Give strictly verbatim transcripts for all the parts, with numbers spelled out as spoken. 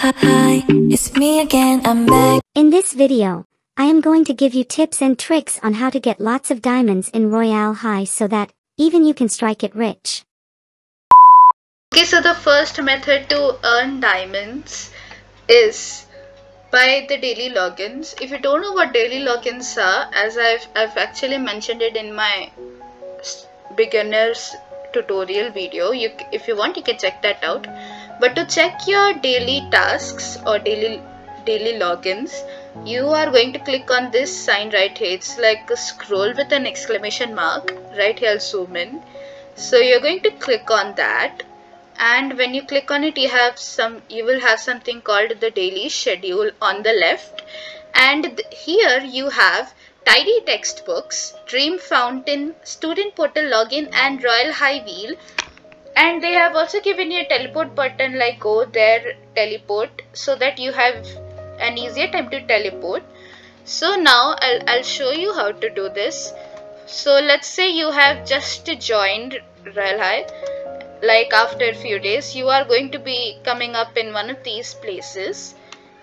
Hi, it's me again, I'm back. In this video, I am going to give you tips and tricks on how to get lots of diamonds in Royale High so that even you can strike it rich. Okay, so the first method to earn diamonds is by the daily logins. If you don't know what daily logins are, as I've, I've actually mentioned it in my beginners tutorial video, you, if you want, you can check that out. But to check your daily tasks or daily daily logins, you are going to click on this sign right here. It's like a scroll with an exclamation mark. Right here, I'll zoom in. So you're going to click on that, and when you click on it, you have some. You will have something called the daily schedule on the left, and here you have tidy textbooks, dream fountain, student portal login, and Royale High wheel. And they have also given you a teleport button, like go there, teleport, so that you have an easier time to teleport. So now I'll, I'll show you how to do this. So let's say you have just joined Royale High, like after a few days, you are going to be coming up in one of these places.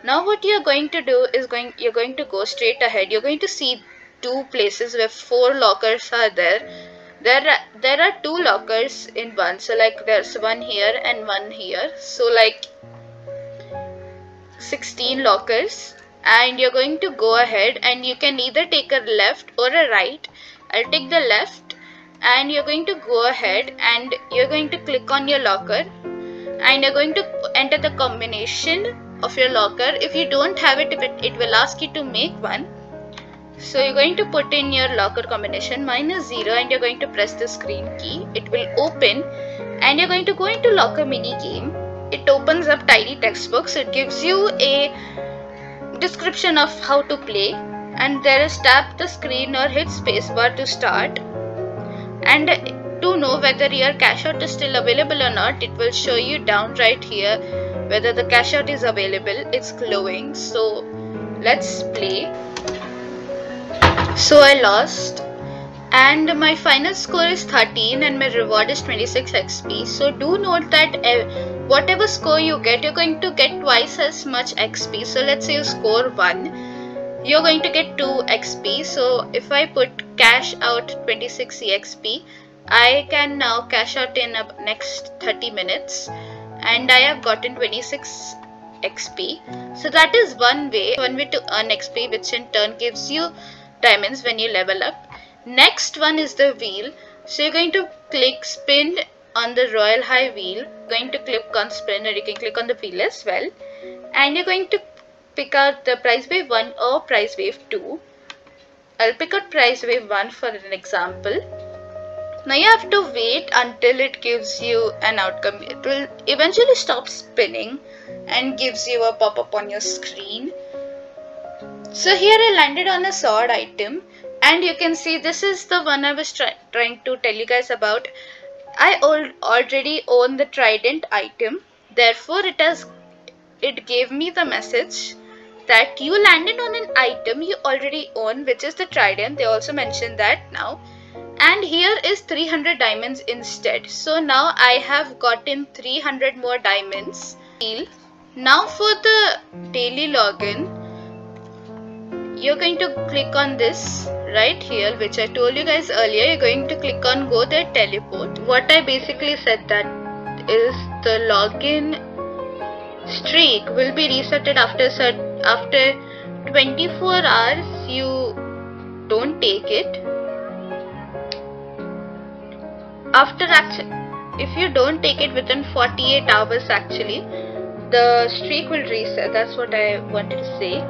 Now what you're going to do is going you're going to go straight ahead. You're going to see two places where four lockers are there. There are, there are two lockers in one, so like there's one here and one here, so like sixteen lockers, and you're going to go ahead and you can either take a left or a right. I'll take the left, and you're going to go ahead and you're going to click on your locker and you're going to enter the combination of your locker. If you don't have it, it will ask you to make one. So you're going to put in your locker combination minus zero, and you're going to press this green key. It will open and you're going to go into locker mini game. It opens up tidy textbooks. It gives you a description of how to play, and there is tap the screen or hit spacebar to start. And to know whether your cash out is still available or not, it will show you down right here whether the cash out is available. It's glowing. So let's play. So I lost, and my final score is thirteen and my reward is twenty-six X P. So do note that whatever score you get, you're going to get twice as much X P. So let's say you score one, you're going to get two X P. So if I put cash out twenty-six E X P, I can now cash out in the next thirty minutes, and I have gotten twenty-six X P. So that is one way, one way to earn X P, which in turn gives you diamonds when you level up. Next one is the wheel. So you're going to click spin on the Royale High wheel. You're going to click on spin, or you can click on the wheel as well, and you're going to pick out the prize wave one or prize wave two. I'll pick out prize wave one for an example. Now you have to wait until it gives you an outcome. It will eventually stop spinning and gives you a pop-up on your screen. So here I landed on a sword item, and you can see this is the one I was try trying to tell you guys about. I al already own the trident item, therefore it has it gave me the message that you landed on an item you already own, which is the trident. They also mentioned that now, and here is three hundred diamonds instead. So now I have gotten three hundred more diamonds. Now for the daily login, you're going to click on this right here, which I told you guys earlier. You're going to click on go there, teleport. What I basically said that is the login streak will be resetted after after twenty-four hours. You don't take it after action. If you don't take it within forty-eight hours, actually, the streak will reset. That's what I wanted to say.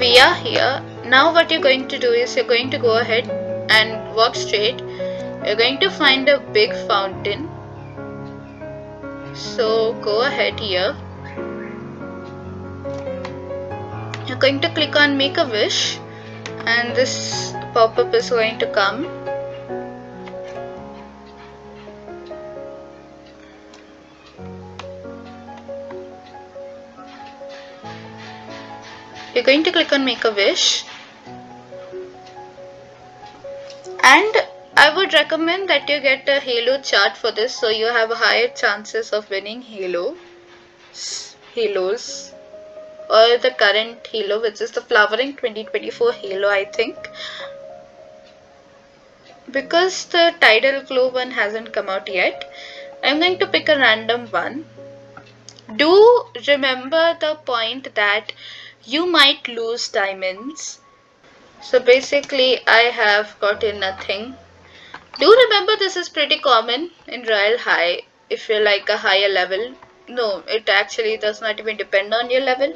We are here. Now what you're going to do is you're going to go ahead and walk straight. You're going to find a big fountain. So go ahead here. You're going to click on make a wish, and this pop-up is going to come. You're going to click on make a wish, and I would recommend that you get a halo chart for this, so you have higher chances of winning halo halos or the current halo, which is the flowering twenty twenty-four halo, I think, because the tidal glow one hasn't come out yet. I'm going to pick a random one. Do remember the point that you might lose diamonds. So basically I have gotten nothing. Do remember this is pretty common in Royale High if you're like a higher level. No, it actually does not even depend on your level.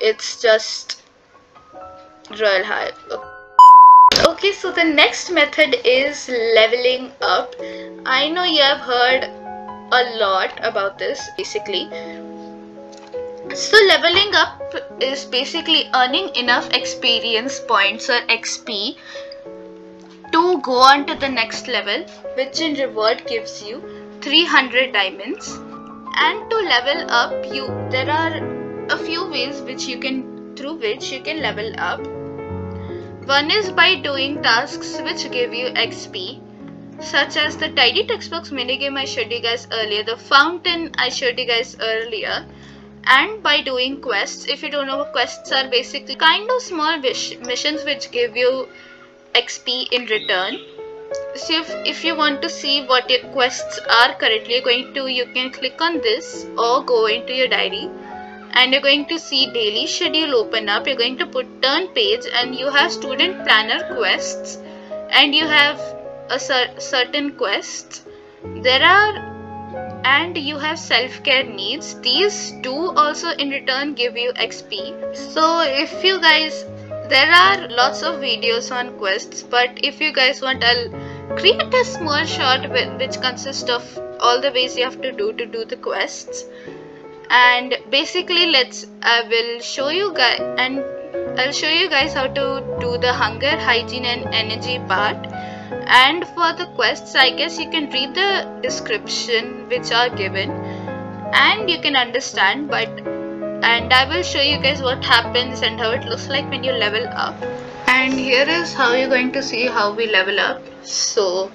It's just Royale High. Okay, so the next method is leveling up. I know you have heard a lot about this basically. So leveling up is basically earning enough experience points or X P to go on to the next level, which in reward gives you three hundred diamonds. And to level up, you there are a few ways which you can through which you can level up. One is by doing tasks which give you X P, such as the tidy textbooks minigame I showed you guys earlier, the fountain I showed you guys earlier, and by doing quests. If you don't know what quests are, basically kind of small wish missions which give you X P in return. So if, if you want to see what your quests are currently going to, you can click on this or go into your diary and you're going to see daily schedule open up. You're going to put turn page and you have student planner quests and you have a cer certain quests. There are and you have self-care needs. These do also in return give you X P. So if you guys, there are lots of videos on quests, but if you guys want, I'll create a small short which consists of all the ways you have to do to do the quests. And basically let's I will show you guys and I'll show you guys how to do the hunger, hygiene and energy part. And for the quests, I guess you can read the description which are given and you can understand, but and I will show you guys what happens and how it looks like when you level up. And here is how you're going to see how we level up. So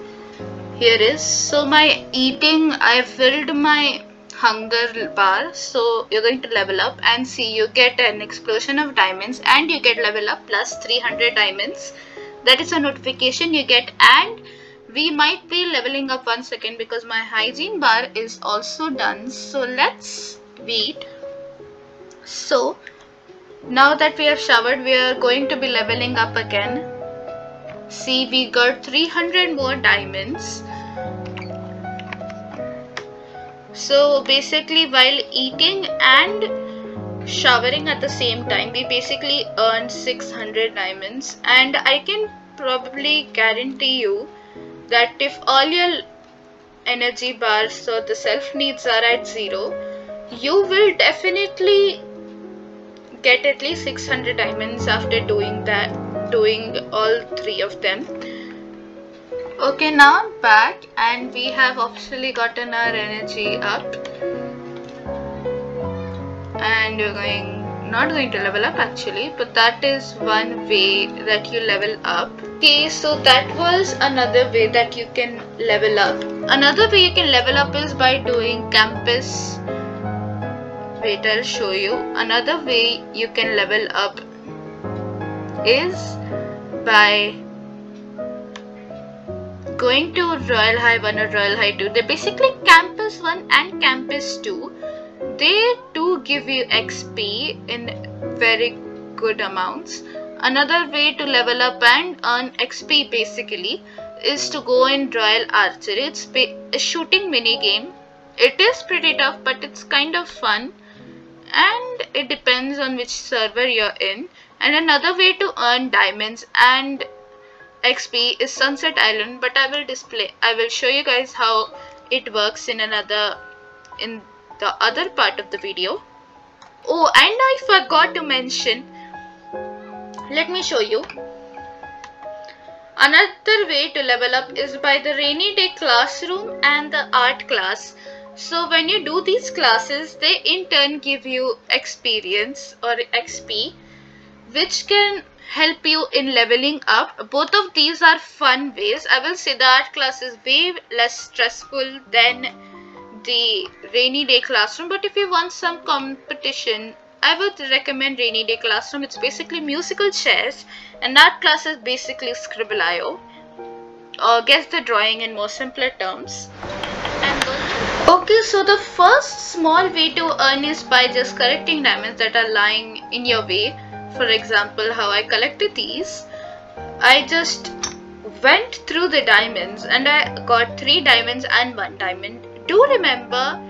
here is, so my eating, I filled my hunger bar, so you're going to level up and see you get an explosion of diamonds and you get level up plus three hundred diamonds. That is a notification you get, and we might be leveling up one second because my hygiene bar is also done. So let's wait. So now that we have showered, we are going to be leveling up again. See, we got three hundred more diamonds. So basically while eating and showering at the same time, we basically earned six hundred diamonds, and I can probably guarantee you that if all your energy bars or the self needs are at zero, you will definitely get at least six hundred diamonds after doing that, doing all three of them. Okay, now I'm back and we have officially gotten our energy up. And you're going not going to level up actually, but that is one way that you level up. Okay, so that was another way that you can level up. Another way you can level up is by doing campus. Wait, I'll show you. Another way you can level up is by going to Royale High one or Royale High two. They're basically Campus one and Campus two. They do give you X P in very good amounts. Another way to level up and earn X P basically is to go in Royale Archery. It's a shooting mini game. It is pretty tough, but it's kind of fun, and it depends on which server you're in. And another way to earn diamonds and X P is Sunset Island, but I will display I will show you guys how it works in another in the other part of the video. Oh, and I forgot to mention, let me show you. Another way to level up is by the rainy day classroom and the art class. So when you do these classes, they in turn give you experience or X P, which can help you in leveling up. Both of these are fun ways. I will say the art class is way less stressful than the rainy day classroom, but if you want some competition, I would recommend rainy day classroom. It's basically musical chairs, and art class is basically scribble I O, or guess the drawing in more simpler terms. Okay, so the first small way to earn is by just correcting diamonds that are lying in your way. For example, how I collected these, I just went through the diamonds and I got three diamonds and one diamond. Do remember,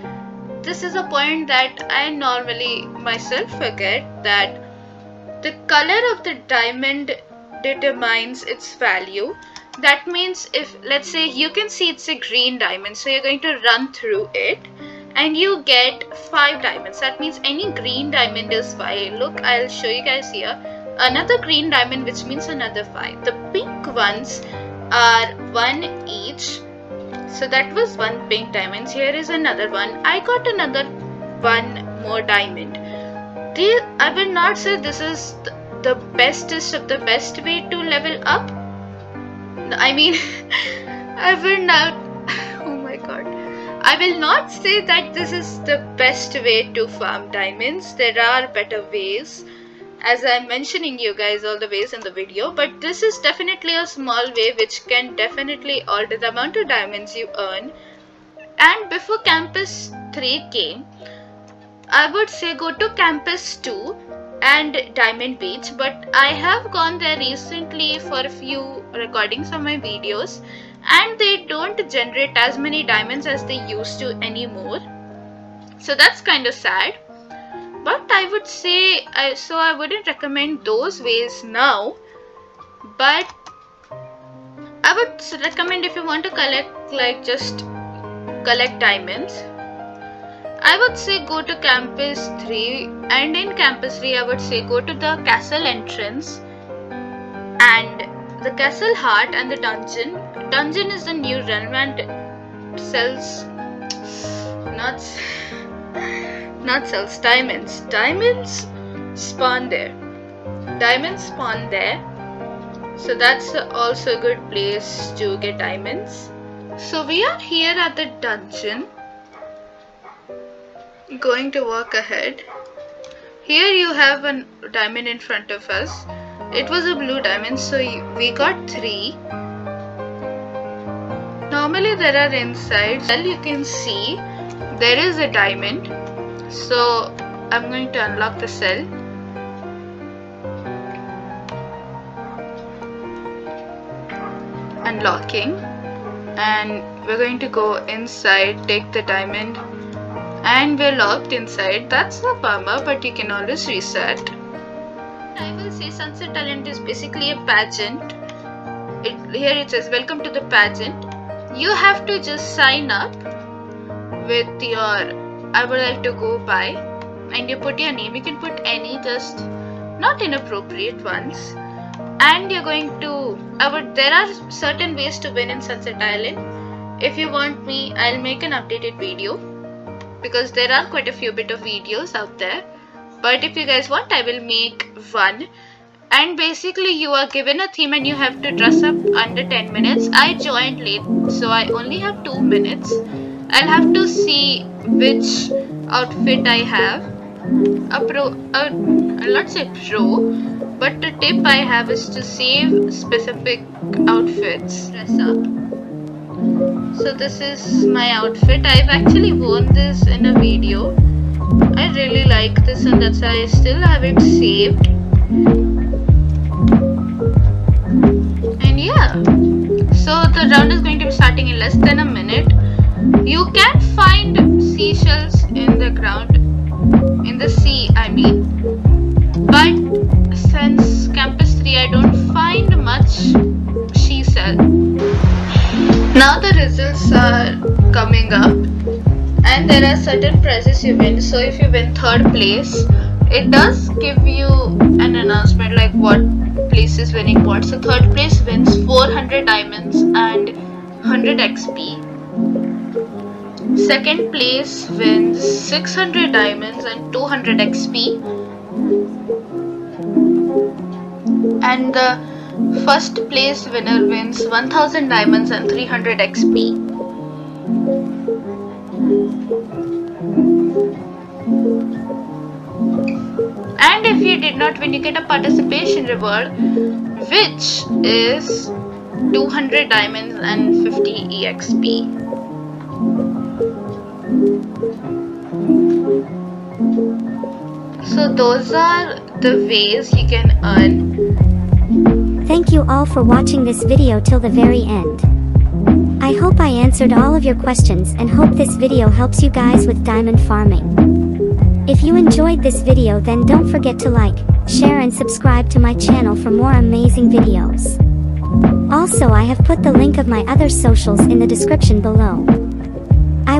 this is a point that I normally myself forget, that the color of the diamond determines its value. That means if, let's say, you can see it's a green diamond, so you're going to run through it and you get five diamonds. That means any green diamond is five. Look, I'll show you guys here. Another green diamond, which means another five. The pink ones are one each. So that was one pink diamond. Here is another one. I got another one more diamond. This, I will not say this is the bestest of the best way to level up. I mean, I will not, oh my god, I will not say that this is the best way to farm diamonds. There are better ways, as I'm mentioning you guys all the ways in the video, but this is definitely a small way which can definitely alter the amount of diamonds you earn. And before Campus three came, I would say go to Campus two and Diamond Beach, but I have gone there recently for a few recordings of my videos, and they don't generate as many diamonds as they used to anymore, so that's kind of sad. But I would say I, so I wouldn't recommend those ways now, but I would recommend, if you want to collect, like, just collect diamonds, I would say go to Campus three, and in Campus three I would say go to the castle entrance and the castle heart and the dungeon. Dungeon is the new realm and sells nuts, not sells, diamonds. Diamonds spawn there. Diamonds spawn there. So that's also a good place to get diamonds. So we are here at the dungeon. Going to walk ahead. Here you have a diamond in front of us. It was a blue diamond, so we got three. Normally there are insides. Well, you can see there is a diamond, so I'm going to unlock the cell. Unlocking, and we're going to go inside, take the diamond, and we're locked inside. That's a bummer, but you can always reset. I will say Sunset Island is basically a pageant. It, here it says welcome to the pageant. You have to just sign up with your I would like to go by, and you put your name. You can put any, just not inappropriate ones. And you're going to, I would, there are certain ways to win in Sunset Island. If you want me, I'll make an updated video, because there are quite a few bit of videos out there, but if you guys want, I will make one. And basically you are given a theme and you have to dress up under ten minutes. I joined late, so I only have two minutes. I'll have to see which outfit I have. A pro, a, I'll not say pro, but the tip I have is to save specific outfits, dress up. So this is my outfit. I've actually worn this in a video. I really like this, and that's why I still have it saved. And yeah, so the round is going to be starting in less than a minute. You can find seashells in the ground, in the sea I mean, but since Campus three I don't find much seashell. Now the results are coming up, and there are certain prizes you win. So if you win third place, it does give you an announcement like what place is winning what. So third place wins four hundred diamonds and one hundred X P. Second place wins six hundred diamonds and two hundred X P. and the first place winner wins one thousand diamonds and three hundred X P. And if you did not win, you get a participation reward, which is two hundred diamonds and fifty E X P. So those are the ways you can earn. Thank you all for watching this video till the very end. I hope I answered all of your questions and hope this video helps you guys with diamond farming. If you enjoyed this video, then don't forget to like, share and subscribe to my channel for more amazing videos. Also, I have put the link of my other socials in the description below. I